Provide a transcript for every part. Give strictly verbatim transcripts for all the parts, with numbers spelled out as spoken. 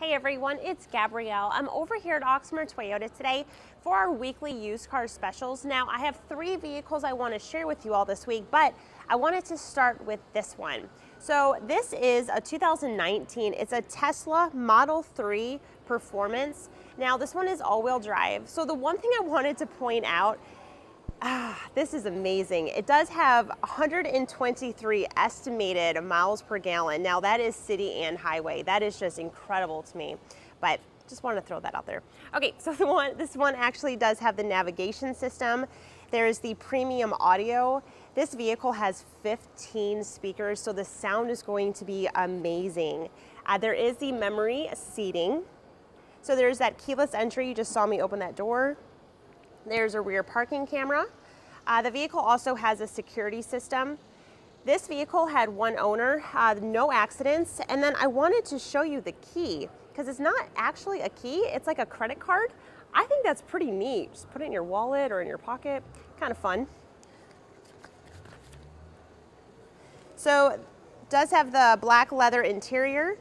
Hey everyone, it's Gabrielle. I'm over here at Oxmoor Toyota today for our weekly used car specials. Now, I have three vehicles I want to share with you all this week, but I wanted to start with this one. So this is a two thousand nineteen, it's a Tesla Model three Performance. Now this one is all-wheel drive. So the one thing I wanted to point out, ah, this is amazing. It does have one hundred twenty-three estimated miles per gallon. Now that is city and highway. That is just incredible to me, but just wanted to throw that out there. Okay, so the one, this one actually does have the navigation system. There is the premium audio. This vehicle has fifteen speakers, so the sound is going to be amazing. Uh, there is the memory seating. So there's that keyless entry. You just saw me open that door. There's a rear parking camera. Uh, the vehicle also has a security system. This vehicle had one owner, uh, no accidents. And then I wanted to show you the key because it's not actually a key, it's like a credit card. I think that's pretty neat. Just put it in your wallet or in your pocket, kind of fun. So it does have the black leather interior.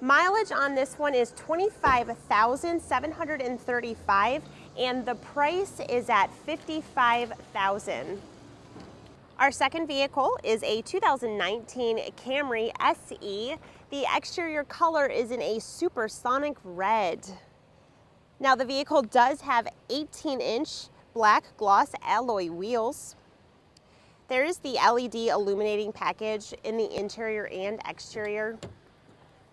Mileage on this one is twenty-five thousand seven hundred thirty-five dollars and the price is at fifty-five thousand dollars. Our second vehicle is a two thousand nineteen Camry S E. The exterior color is in a supersonic red. Now the vehicle does have eighteen inch black gloss alloy wheels. There is the L E D illuminating package in the interior and exterior.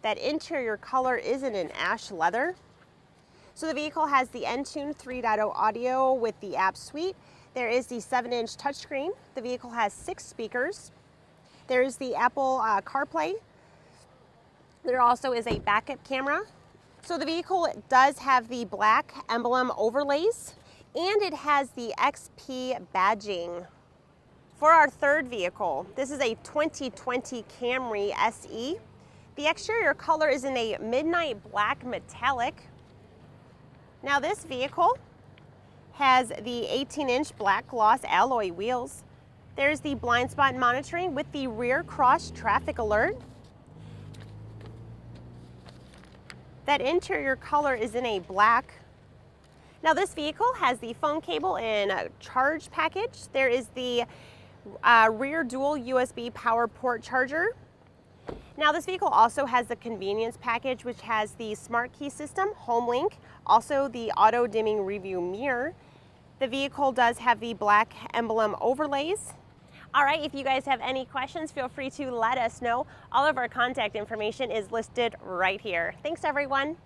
That interior color is in an ash leather. So the vehicle has the Entune three point oh audio with the app suite. There is the seven inch touchscreen. The vehicle has six speakers. There is the Apple uh, CarPlay. There also is a backup camera. So the vehicle does have the black emblem overlays and it has the X P badging. For our third vehicle, this is a twenty twenty Camry S E. The exterior color is in a midnight black metallic. Now this vehicle has the eighteen inch black gloss alloy wheels. There's the blind spot monitoring with the rear cross traffic alert. That interior color is in a black. Now this vehicle has the phone cable and a charge package. There is the uh, rear dual U S B power port charger. Now this vehicle also has the convenience package, which has the smart key system, home link, also the auto dimming rearview mirror. The vehicle does have the black emblem overlays. All right, if you guys have any questions, feel free to let us know. All of our contact information is listed right here. Thanks everyone.